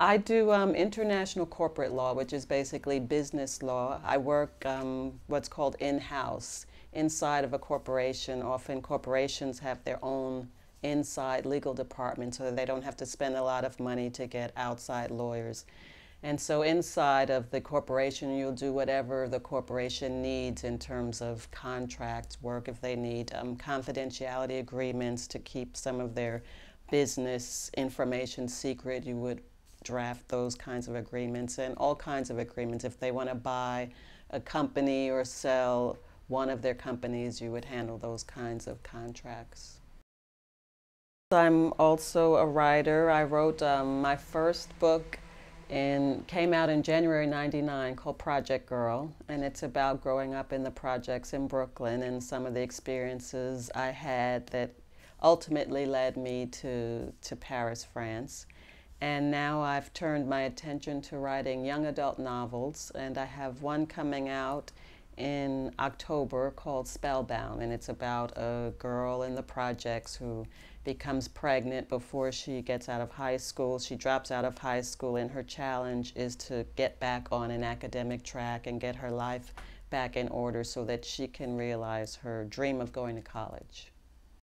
I do international corporate law, which is basically business law. I work what's called in-house, inside of a corporation. Often corporations have their own inside legal department so that they don't have to spend a lot of money to get outside lawyers. And so inside of the corporation, you'll do whatever the corporation needs in terms of contracts, work if they need confidentiality agreements to keep some of their business information secret. You would draft those kinds of agreements and all kinds of agreements. If they want to buy a company or sell one of their companies, you would handle those kinds of contracts. I'm also a writer. I wrote my first book and came out in January '99 called Project Girl, and it's about growing up in the projects in Brooklyn and some of the experiences I had that ultimately led me to Paris, France. And now I've turned my attention to writing young adult novels, and I have one coming out in October called Spellbound, and it's about a girl in the projects who becomes pregnant before she gets out of high school. She drops out of high school, and her challenge is to get back on an academic track and get her life back in order so that she can realize her dream of going to college.